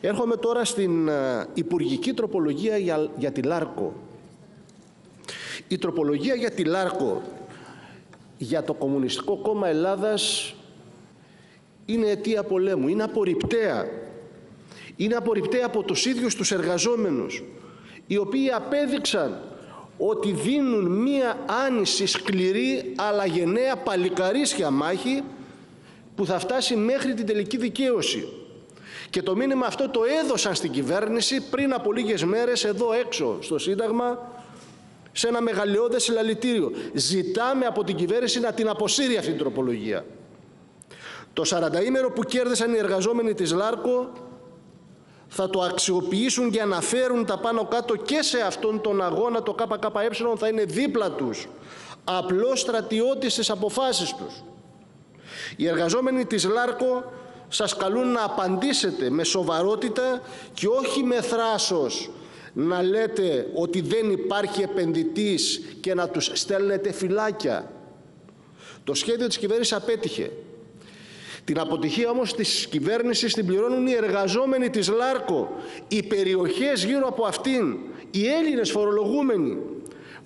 Έρχομαι τώρα στην υπουργική τροπολογία για τη ΛΑΡΚΟ. Η τροπολογία για τη ΛΑΡΚΟ για το Κομμουνιστικό Κόμμα Ελλάδας είναι αιτία πολέμου, είναι απορριπταία. Είναι απορριπταία από τους ίδιους τους εργαζόμενους, οι οποίοι απέδειξαν ότι δίνουν μία άνηση σκληρή αλλά γενναία παλικαρίσια μάχη που θα φτάσει μέχρι την τελική δικαίωση. Και το μήνυμα αυτό το έδωσαν στην κυβέρνηση πριν από λίγες μέρες εδώ έξω στο Σύνταγμα, σε ένα μεγαλειώδες συλλαλητήριο. Ζητάμε από την κυβέρνηση να την αποσύρει αυτή την τροπολογία. Το 40ήμερο που κέρδισαν οι εργαζόμενοι της ΛΑΡΚΟ θα το αξιοποιήσουν για να φέρουν τα πάνω κάτω και σε αυτόν τον αγώνα. Το ΚΚΕ θα είναι δίπλα τους, απλώς στρατιώτης στις αποφάσεις τους. Οι εργαζόμενοι της ΛΑΡΚΟ σας καλούν να απαντήσετε με σοβαρότητα και όχι με θράσος να λέτε ότι δεν υπάρχει επενδυτής και να τους στέλνετε φυλάκια. Το σχέδιο της κυβέρνησης απέτυχε. Την αποτυχία όμως της κυβέρνησης την πληρώνουν οι εργαζόμενοι της ΛΑΡΚΟ, οι περιοχές γύρω από αυτήν, οι Έλληνες φορολογούμενοι.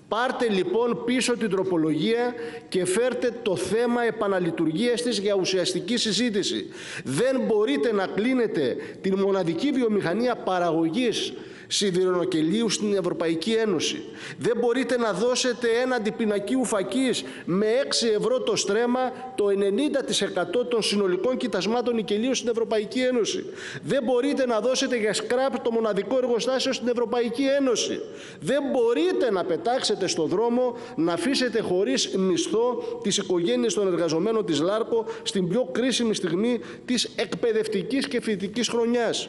Πάρτε λοιπόν πίσω την τροπολογία και φέρτε το θέμα επαναλειτουργίας της για ουσιαστική συζήτηση. Δεν μπορείτε να κλείνετε την μοναδική βιομηχανία παραγωγής σιδηρονοκελίου στην Ευρωπαϊκή Ένωση. Δεν μπορείτε να δώσετε έναντι πινακίου φακής με 6 ευρώ το στρέμμα το 90% των συνολικών κοιτασμάτων νικελίου στην Ευρωπαϊκή Ένωση. Δεν μπορείτε να δώσετε για σκράπ το μοναδικό εργοστάσιο στην Ευρωπαϊκή Ένωση. Δεν μπορείτε να πετάξετε στον δρόμο, να αφήσετε χωρίς μισθό τις οικογένειες των εργαζομένων της ΛΑΡΚΟ στην πιο κρίσιμη στιγμή της εκπαιδευτικής και φοιτητικής χρονιάς.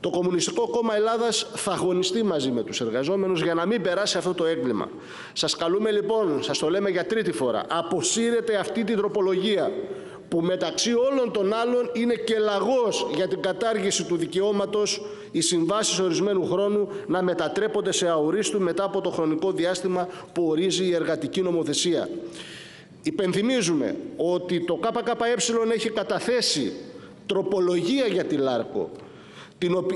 Το Κομμουνιστικό Κόμμα Ελλάδας θα αγωνιστεί μαζί με τους εργαζόμενους για να μην περάσει αυτό το έγκλημα. Σας καλούμε λοιπόν, σας το λέμε για τρίτη φορά, αποσύρετε αυτή την τροπολογία που μεταξύ όλων των άλλων είναι και λαγός για την κατάργηση του δικαιώματος οι συμβάσεις ορισμένου χρόνου να μετατρέπονται σε αορίστου μετά από το χρονικό διάστημα που ορίζει η εργατική νομοθεσία. Υπενθυμίζουμε ότι το ΚΚΕ έχει καταθέσει τροπολογία για τη ΛΑΡΚΟ,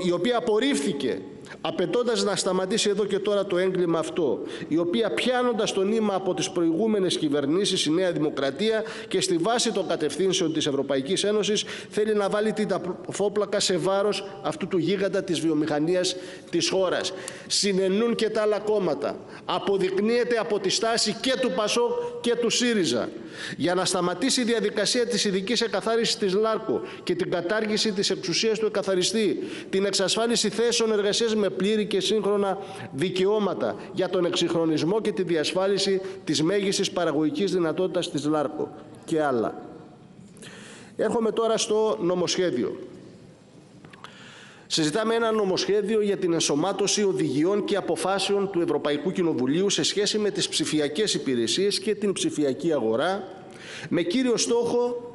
η οποία απορρίφθηκε απαιτώντας να σταματήσει εδώ και τώρα το έγκλημα αυτό, η οποία πιάνοντας το νήμα από τις προηγούμενες κυβερνήσεις, η Νέα Δημοκρατία, και στη βάση των κατευθύνσεων της Ευρωπαϊκής Ένωσης θέλει να βάλει την ταφόπλακα σε βάρος αυτού του γίγαντα της βιομηχανίας της χώρας. Συνενούν και τα άλλα κόμματα. Αποδεικνύεται από τη στάση και του ΠΑΣΟΚ και του ΣΥΡΙΖΑ. Για να σταματήσει η διαδικασία της ειδικής εκαθάρισης της ΛΑΡΚΟ και την κατάργηση της εξουσίας του εκαθαριστή, την εξασφάλιση θέσεων εργασίας με πλήρη και σύγχρονα δικαιώματα, για τον εξυγχρονισμό και τη διασφάλιση της μέγιστης παραγωγικής δυνατότητας της ΛΑΡΚΟ και άλλα. Έρχομαι τώρα στο νομοσχέδιο. Συζητάμε ένα νομοσχέδιο για την ενσωμάτωση οδηγιών και αποφάσεων του Ευρωπαϊκού Κοινοβουλίου σε σχέση με τις ψηφιακές υπηρεσίες και την ψηφιακή αγορά, με κύριο στόχο,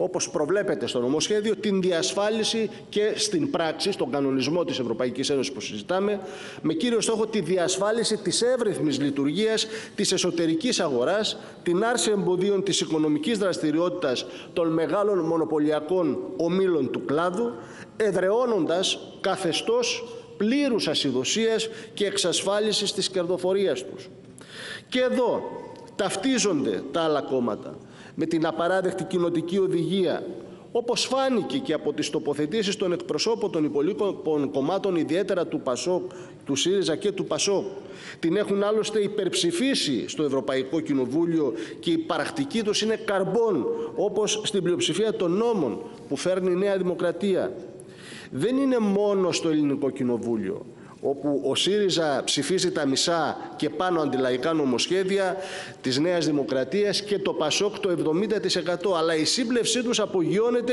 όπως προβλέπεται στο νομοσχέδιο, την διασφάλιση και στην πράξη, στον κανονισμό της Ευρωπαϊκής Ένωσης που συζητάμε, με κύριο στόχο τη διασφάλιση της εύρυθμης λειτουργίας της εσωτερικής αγοράς, την άρση εμποδίων της οικονομικής δραστηριότητας των μεγάλων μονοπωλιακών ομίλων του κλάδου, εδραιώνοντας καθεστώς πλήρους ασυδοσίας και εξασφάλισης της κερδοφορίας τους. Και εδώ ταυτίζονται τα άλλα κόμματα με την απαράδεκτη κοινοτική οδηγία, όπως φάνηκε και από τις τοποθετήσεις των εκπροσώπων των υπολείπων κομμάτων, ιδιαίτερα του ΠΑΣΟΚ, του ΣΥΡΙΖΑ και του ΠΑΣΟΚ. Την έχουν άλλωστε υπερψηφίσει στο Ευρωπαϊκό Κοινοβούλιο και η παρακτική τους είναι καρμπών, όπως στην πλειοψηφία των νόμων που φέρνει η Νέα Δημοκρατία. Δεν είναι μόνο στο Ελληνικό Κοινοβούλιο, όπου ο ΣΥΡΙΖΑ ψηφίζει τα μισά και πάνω αντιλαϊκά νομοσχέδια της Νέας Δημοκρατίας και το ΠΑΣΟΚ το 70%, αλλά η σύμπλευσή τους απογειώνεται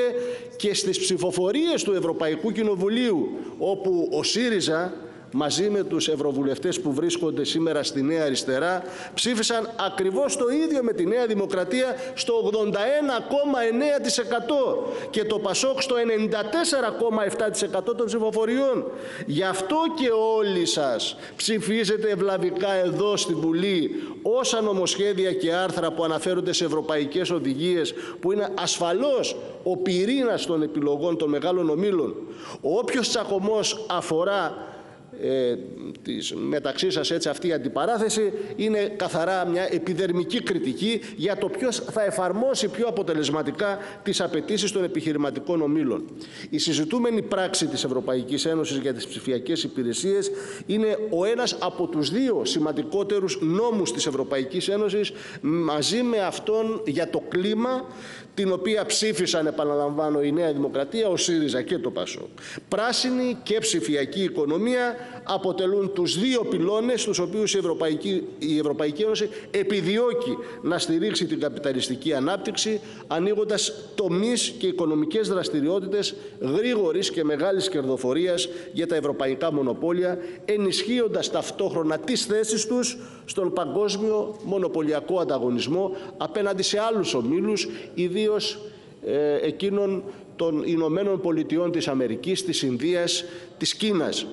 και στις ψηφοφορίες του Ευρωπαϊκού Κοινοβουλίου, όπου ο ΣΥΡΙΖΑ μαζί με τους ευρωβουλευτές που βρίσκονται σήμερα στη Νέα Αριστερά, ψήφισαν ακριβώς το ίδιο με τη Νέα Δημοκρατία στο 81,9% και το ΠΑΣΟΚ στο 94,7% των ψηφοφοριών. Γι' αυτό και όλοι σας ψηφίζετε ευλαβικά εδώ στην Βουλή όσα νομοσχέδια και άρθρα που αναφέρονται σε ευρωπαϊκές οδηγίες, που είναι ασφαλώς ο πυρήνας των επιλογών των μεγάλων ομίλων. Όποιος τσακωμός αφορά μεταξύ σας έτσι αυτή η αντιπαράθεση, είναι καθαρά μια επιδερμική κριτική για το ποιος θα εφαρμόσει πιο αποτελεσματικά τις απαιτήσεις των επιχειρηματικών ομίλων. Η συζητούμενη πράξη της Ευρωπαϊκής Ένωσης για τις ψηφιακές υπηρεσίες είναι ο ένας από τους δύο σημαντικότερους νόμους της Ευρωπαϊκής Ένωσης, μαζί με αυτόν για το κλίμα, την οποία ψήφισαν, επαναλαμβάνω, η Νέα Δημοκρατία, ο ΣΥΡΙΖΑ και το ΠΑΣΟΚ. Πράσινη και ψηφιακή οικονομία αποτελούν τους δύο πυλώνες στους οποίους η Ευρωπαϊκή Ένωση επιδιώκει να στηρίξει την καπιταλιστική ανάπτυξη, ανοίγοντας τομείς και οικονομικές δραστηριότητες γρήγορης και μεγάλης κερδοφορίας για τα ευρωπαϊκά μονοπόλια, ενισχύοντας ταυτόχρονα τις θέσεις τους στον παγκόσμιο μονοπωλιακό ανταγωνισμό απέναντι σε άλλους ομίλους, ιδίως εκείνων των Ηνωμένων Πολιτειών της Αμερικής, της Ινδίας, της Κίνας.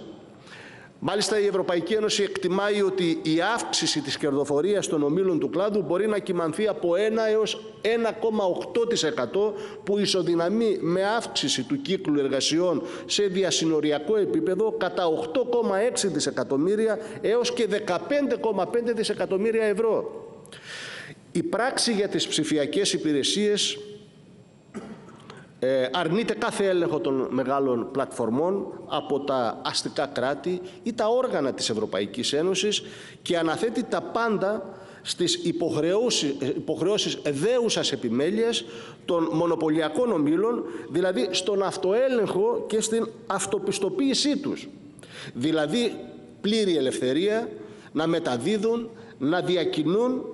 Μάλιστα, η Ευρωπαϊκή Ένωση εκτιμάει ότι η αύξηση της κερδοφορίας των ομίλων του κλάδου μπορεί να κυμανθεί από 1 έως 1,8%, που ισοδυναμεί με αύξηση του κύκλου εργασιών σε διασυνοριακό επίπεδο κατά 8,6 δισεκατομμύρια έως και 15,5 δισεκατομμύρια ευρώ. Η πράξη για τις ψηφιακές υπηρεσίες αρνείται κάθε έλεγχο των μεγάλων πλατφορμών από τα αστικά κράτη ή τα όργανα της Ευρωπαϊκής Ένωσης και αναθέτει τα πάντα στις υποχρεώσεις δέουσας επιμέλειας των μονοπωλιακών ομίλων, δηλαδή στον αυτοέλεγχο και στην αυτοπιστοποίησή τους. Δηλαδή πλήρη ελευθερία να μεταδίδουν, να διακινούν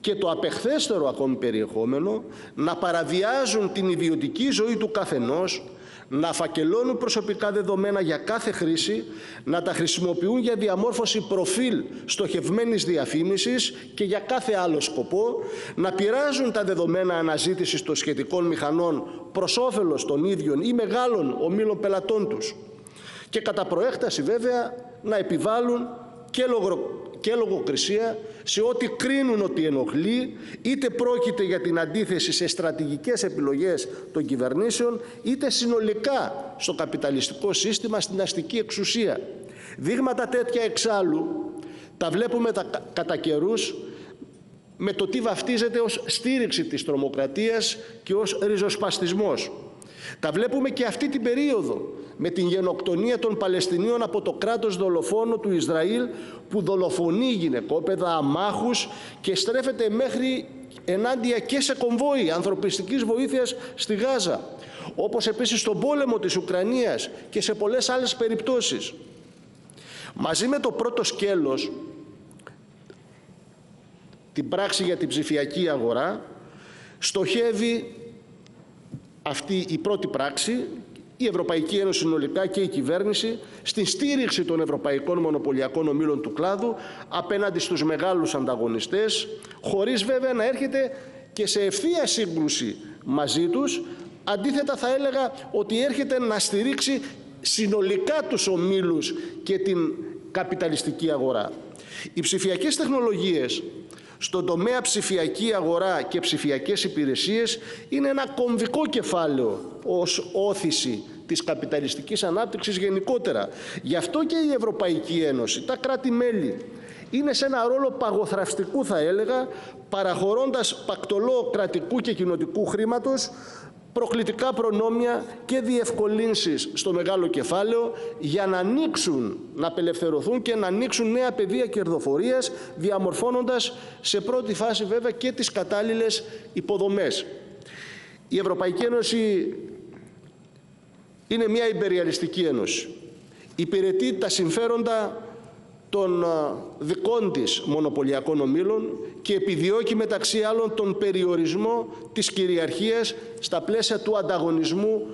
και το απεχθέστερο ακόμη περιεχόμενο, να παραβιάζουν την ιδιωτική ζωή του καθενός, να φακελώνουν προσωπικά δεδομένα για κάθε χρήση, να τα χρησιμοποιούν για διαμόρφωση προφίλ στοχευμένης διαφήμισης και για κάθε άλλο σκοπό, να πειράζουν τα δεδομένα αναζήτησης των σχετικών μηχανών προς όφελος των ίδιων ή μεγάλων ομίλων πελατών τους και κατά προέκταση βέβαια να επιβάλλουν και λογοκρισία σε ό,τι κρίνουν ότι ενοχλεί, είτε πρόκειται για την αντίθεση σε στρατηγικές επιλογές των κυβερνήσεων, είτε συνολικά στο καπιταλιστικό σύστημα, στην αστική εξουσία. Δείγματα τέτοια εξάλλου τα βλέπουμε κατά καιρούς με το τι βαφτίζεται ως στήριξη της τρομοκρατίας και ως ριζοσπαστισμός. Τα βλέπουμε και αυτή την περίοδο με την γενοκτονία των Παλαιστινίων από το κράτος δολοφόνο του Ισραήλ, που δολοφονεί γυναικόπαιδα, αμάχους και στρέφεται μέχρι ενάντια και σε κομβόι ανθρωπιστικής βοήθειας στη Γάζα, όπως επίσης στον πόλεμο της Ουκρανίας και σε πολλές άλλες περιπτώσεις. Μαζί με το πρώτο σκέλος, την πράξη για την ψηφιακή αγορά, στοχεύει αυτή η πρώτη πράξη, η Ευρωπαϊκή Ένωση συνολικά και η κυβέρνηση, στην στήριξη των ευρωπαϊκών μονοπωλιακών ομίλων του κλάδου απέναντι στους μεγάλους ανταγωνιστές, χωρίς βέβαια να έρχεται και σε ευθεία σύγκρουση μαζί τους. Αντίθετα, θα έλεγα ότι έρχεται να στηρίξει συνολικά τους ομίλους και την καπιταλιστική αγορά. Οι ψηφιακές τεχνολογίες στον τομέα ψηφιακή αγορά και ψηφιακές υπηρεσίες είναι ένα κομβικό κεφάλαιο ως όθηση της καπιταλιστικής ανάπτυξης γενικότερα. Γι' αυτό και η Ευρωπαϊκή Ένωση, τα κράτη-μέλη, είναι σε ένα ρόλο παγωθραυστικού, θα έλεγα, παραχωρώντας πακτολό κρατικού και κοινοτικού χρήματος, προκλητικά προνόμια και διευκολύνσεις στο μεγάλο κεφάλαιο για να ανοίξουν, να απελευθερωθούν και να ανοίξουν νέα πεδία κερδοφορίας, διαμορφώνοντας σε πρώτη φάση βέβαια και τις κατάλληλες υποδομές. Η Ευρωπαϊκή Ένωση είναι μια υπεριαλιστική ένωση. Υπηρετεί τα συμφέροντα των δικών της μονοπωλιακών ομίλων και επιδιώκει μεταξύ άλλων τον περιορισμό της κυριαρχίας στα πλαίσια του ανταγωνισμού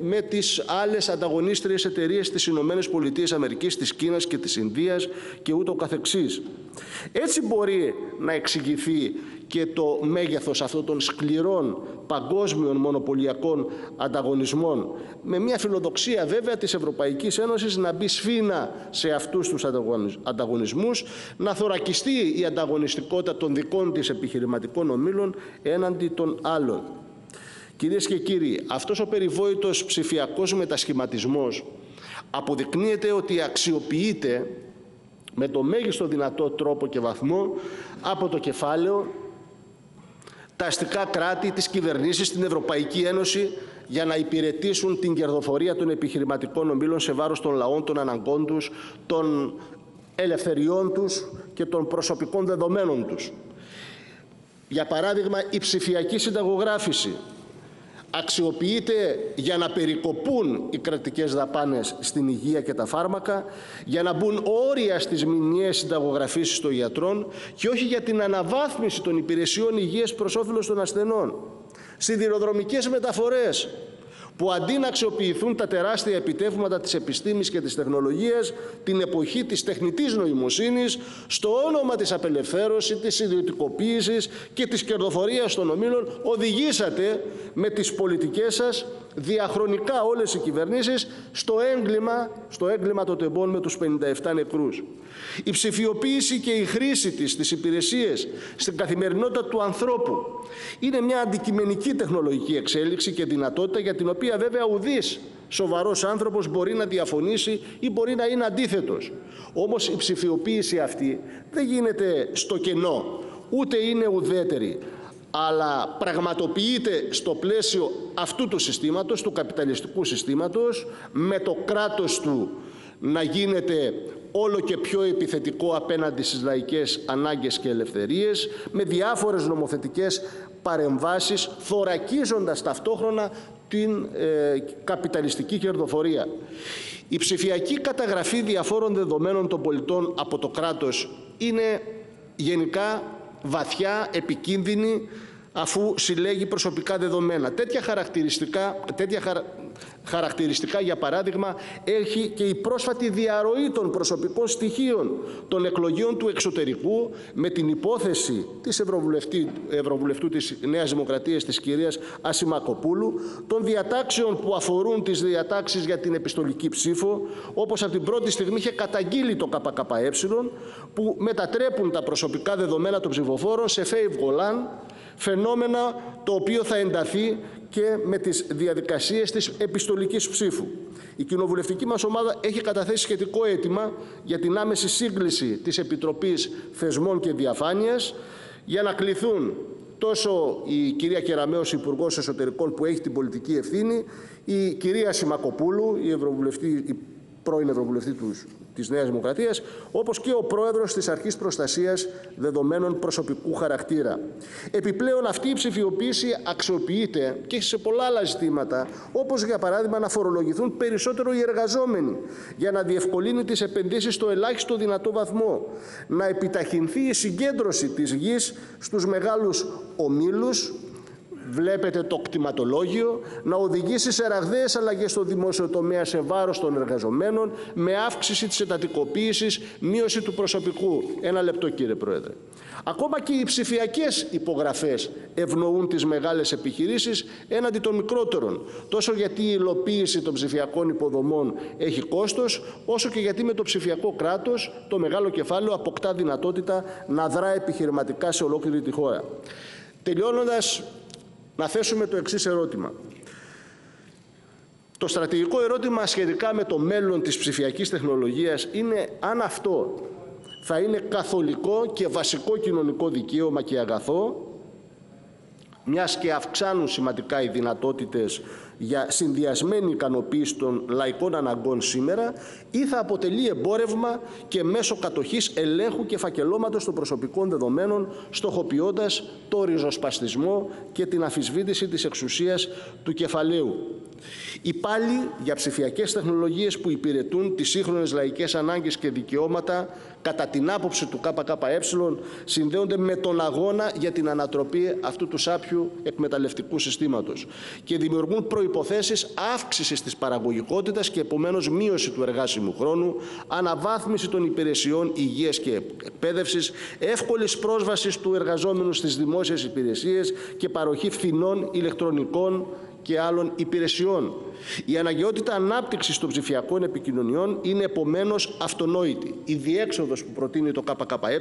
με τις άλλες ανταγωνίστριες εταιρείες της ΗΠΑ, της Κίνας και της Ινδίας και ούτω καθεξής. Έτσι μπορεί να εξηγηθεί και το μέγεθος αυτών των σκληρών παγκόσμιων μονοπωλιακών ανταγωνισμών, με μια φιλοδοξία βέβαια της Ευρωπαϊκής Ένωσης να μπει σφήνα σε αυτούς τους ανταγωνισμούς, να θωρακιστεί η ανταγωνιστικότητα των δικών της επιχειρηματικών ομίλων έναντι των άλλων. Κυρίες και κύριοι, αυτός ο περιβόητος ψηφιακός μετασχηματισμός αποδεικνύεται ότι αξιοποιείται με το μέγιστο δυνατό τρόπο και βαθμό από το κεφάλαιο, τα αστικά κράτη, τις κυβερνήσεις, την Ευρωπαϊκή Ένωση, για να υπηρετήσουν την κερδοφορία των επιχειρηματικών ομίλων σε βάρος των λαών, των αναγκών τους, των ελευθεριών τους και των προσωπικών δεδομένων τους. Για παράδειγμα, η ψηφιακή συνταγογράφηση αξιοποιείται για να περικοπούν οι κρατικές δαπάνες στην υγεία και τα φάρμακα, για να μπουν όρια στις μηνιαίες συνταγογραφήσεις των ιατρών και όχι για την αναβάθμιση των υπηρεσιών υγείας προς όφελος των ασθενών. Σιδηροδρομικές μεταφορές, που αντί να αξιοποιηθούν τα τεράστια επιτεύγματα της επιστήμης και της τεχνολογίας την εποχή της τεχνητής νοημοσύνης, στο όνομα της απελευθέρωσης, της ιδιωτικοποίησης και της κερδοφορίας των ομίλων, οδηγήσατε με τις πολιτικές σας διαχρονικά όλες οι κυβερνήσεις στο έγκλημα των τεμπών με τους 57 νεκρούς. Η ψηφιοποίηση και η χρήση της στις υπηρεσίες, στην καθημερινότητα του ανθρώπου, είναι μια αντικειμενική τεχνολογική εξέλιξη και δυνατότητα για την οποία βέβαια ουδής σοβαρός άνθρωπος μπορεί να διαφωνήσει ή μπορεί να είναι αντίθετος. Όμως η ψηφιοποίηση αυτή δεν γίνεται στο κενό, ούτε είναι ουδέτερη, αλλά πραγματοποιείται στο πλαίσιο αυτού του συστήματος, του καπιταλιστικού συστήματος, με το κράτος του να γίνεται όλο και πιο επιθετικό απέναντι στις λαϊκές ανάγκες και ελευθερίες, με διάφορες νομοθετικές παρεμβάσεις, θωρακίζοντας ταυτόχρονα την καπιταλιστική κερδοφορία. Η ψηφιακή καταγραφή διαφόρων δεδομένων των πολιτών από το κράτος είναι γενικά βαθιά, επικίνδυνη, αφού συλλέγει προσωπικά δεδομένα. Τέτοια χαρακτηριστικά, για παράδειγμα, έχει και η πρόσφατη διαρροή των προσωπικών στοιχείων των εκλογίων του εξωτερικού, με την υπόθεση της Ευρωβουλευτού της Νέας Δημοκρατίας, της κυρίας Ασημακοπούλου, των διατάξεων που αφορούν τις διατάξεις για την επιστολική ψήφο, όπως από την πρώτη στιγμή είχε καταγγείλει το ΚΚΕ, που μετατρέπουν τα προσωπικά δεδομένα των ψηφοφόρων σε fake golan, φαινόμενα το οποίο θα ενταθεί και με τις διαδικασίες της επιστολικής ψήφου. Η κοινοβουλευτική μας ομάδα έχει καταθέσει σχετικό αίτημα για την άμεση σύγκληση της Επιτροπής Θεσμών και Διαφάνειας, για να κληθούν τόσο η κυρία Κεραμέως, Υπουργός Εσωτερικών, που έχει την πολιτική ευθύνη, η κυρία Σιμακοπούλου, η πρώην Ευρωβουλευτή της Νέας Δημοκρατίας, όπως και ο πρόεδρος της Αρχής Προστασίας Δεδομένων Προσωπικού Χαρακτήρα. Επιπλέον, αυτή η ψηφιοποίηση αξιοποιείται και σε πολλά άλλα ζητήματα, όπως για παράδειγμα να φορολογηθούν περισσότερο οι εργαζόμενοι, για να διευκολύνει τις επενδύσεις στο ελάχιστο δυνατό βαθμό, να επιταχυνθεί η συγκέντρωση της γης στους μεγάλους ομίλους, βλέπετε το κτηματολόγιο, να οδηγήσει σε ραγδαίες αλλαγές στο δημόσιο τομέα σε βάρος των εργαζομένων, με αύξηση της εντατικοποίησης, μείωση του προσωπικού. Ένα λεπτό, κύριε Πρόεδρε. Ακόμα και οι ψηφιακές υπογραφές ευνοούν τις μεγάλες επιχειρήσεις έναντι των μικρότερων, τόσο γιατί η υλοποίηση των ψηφιακών υποδομών έχει κόστος, όσο και γιατί με το ψηφιακό κράτος το μεγάλο κεφάλαιο αποκτά δυνατότητα να δρά επιχειρηματικά σε ολόκληρη τη χώρα. Τελειώνοντας, να θέσουμε το εξής ερώτημα. Το στρατηγικό ερώτημα σχετικά με το μέλλον της ψηφιακής τεχνολογίας είναι αν αυτό θα είναι καθολικό και βασικό κοινωνικό δικαίωμα και αγαθό, μιας και αυξάνουν σημαντικά οι δυνατότητες για συνδυασμένη ικανοποίηση των λαϊκών αναγκών σήμερα, ή θα αποτελεί εμπόρευμα και μέσω κατοχής ελέγχου και φακελώματος των προσωπικών δεδομένων, στοχοποιώντας το ριζοσπαστισμό και την αμφισβήτηση της εξουσίας του κεφαλαίου. Υπάλληλοι για ψηφιακές τεχνολογίες που υπηρετούν τις σύγχρονες λαϊκές ανάγκες και δικαιώματα, κατά την άποψη του ΚΚΕ, συνδέονται με τον αγώνα για την ανατροπή αυτού του σάπιου εκμεταλλευτικού συστήματος και δημιουργούν προϋποθέσεις αύξησης της παραγωγικότητας και επομένως μείωση του εργάσιμου χρόνου, αναβάθμιση των υπηρεσιών υγείας και εκπαίδευσης, εύκολης πρόσβασης του εργαζόμενου στις δημόσιες υπηρεσίες και παροχή φθηνών ηλεκτρονικών και άλλων υπηρεσιών. Η αναγκαιότητα ανάπτυξης των ψηφιακών επικοινωνιών είναι επομένως αυτονόητη. Η διέξοδος που προτείνει το ΚΚΕ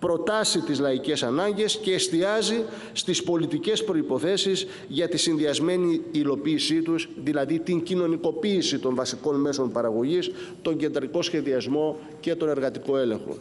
προτάσει τις λαϊκές ανάγκες και εστιάζει στις πολιτικές προϋποθέσεις για τη συνδυασμένη υλοποίησή τους, δηλαδή την κοινωνικοποίηση των βασικών μέσων παραγωγής, τον κεντρικό σχεδιασμό και τον εργατικό έλεγχο.